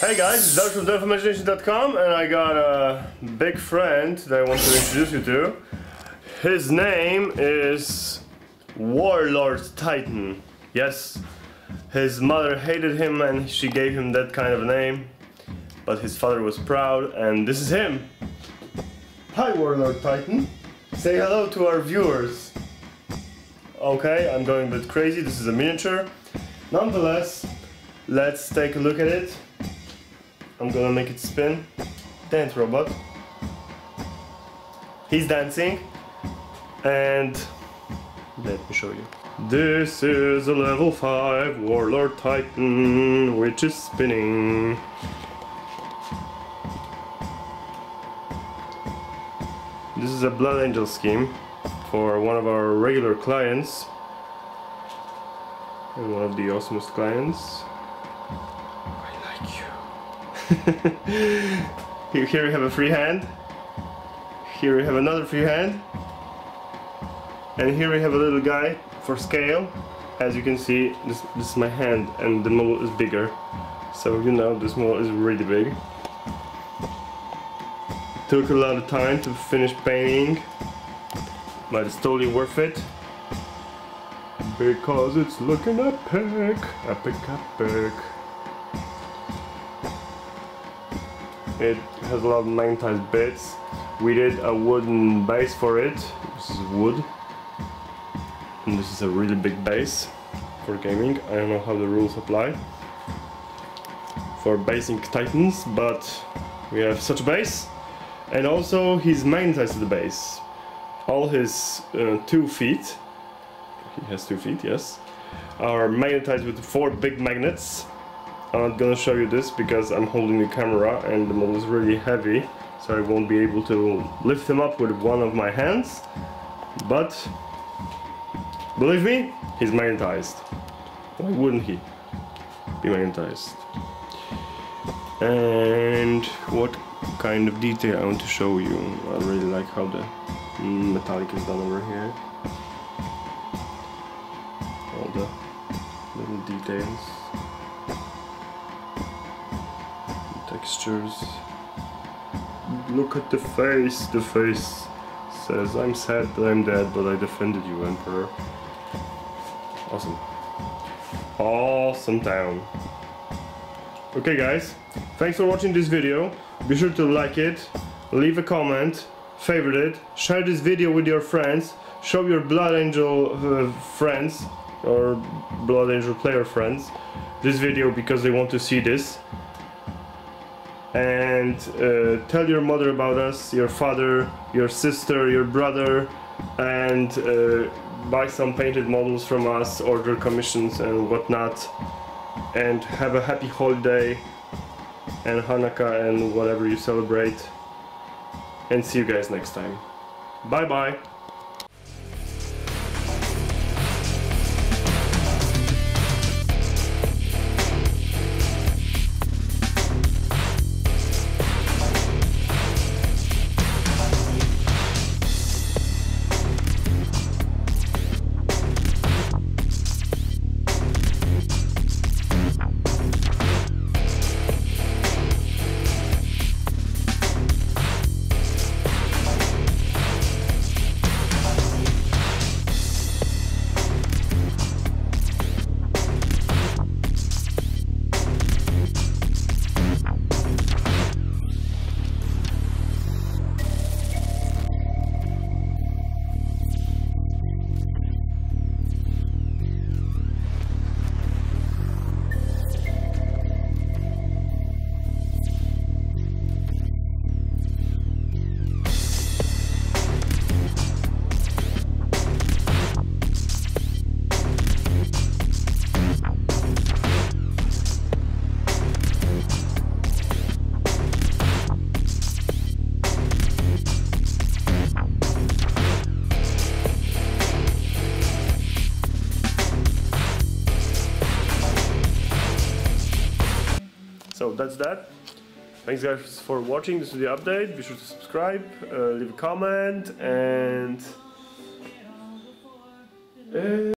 Hey guys, it's Doug from DougFromImagination.com, and I got a big friend that I want to introduce you to. His name is Warlord Titan. Yes, his mother hated him and she gave him that kind of name, but his father was proud, and this is him. Hi Warlord Titan, say hello to our viewers. Okay, I'm going a bit crazy, this is a miniature. Nonetheless, let's take a look at it. I'm gonna make it spin. Dance robot. He's dancing. And let me show you. This is a level 5 Warlord Titan, which is spinning. This is a Blood Angel scheme for one of our regular clients. And one of the awesomest clients. Here we have a free hand, here we have another free hand, and here we have a little guy for scale. As you can see, this is my hand and the model is bigger, so you know this model is really big. Took a lot of time to finish painting, but it's totally worth it because it's looking epic. It has a lot of magnetized bits. We did a wooden base for it. This is wood. And this is a really big base for gaming. I don't know how the rules apply for basing Titans, but we have such a base. And also he's magnetized to the base. All his 2 feet, he has 2 feet, yes, are magnetized with 4 big magnets. I'm not gonna show you this because I'm holding the camera and the model is really heavy, so I won't be able to lift him up with one of my hands, but believe me, he's magnetized. Why wouldn't he be magnetized? And what kind of detail I want to show you. I really like how the metallic is done over here. All the little details. Textures. Look at the face. The face says, "I'm sad that I'm dead, but I defended you, Emperor." Awesome. Awesome town. Okay guys, thanks for watching this video. Be sure to like it, leave a comment, favorite it, share this video with your friends, show your Blood Angel friends or Blood Angel player friends this video because they want to see this. And tell your mother about us, your father, your sister, your brother, and buy some painted models from us, order commissions and whatnot, and have a happy holiday and Hanukkah and whatever you celebrate, and see you guys next time. Bye bye! So that's that. Thanks guys for watching. This is the update. Be sure to subscribe, leave a comment, and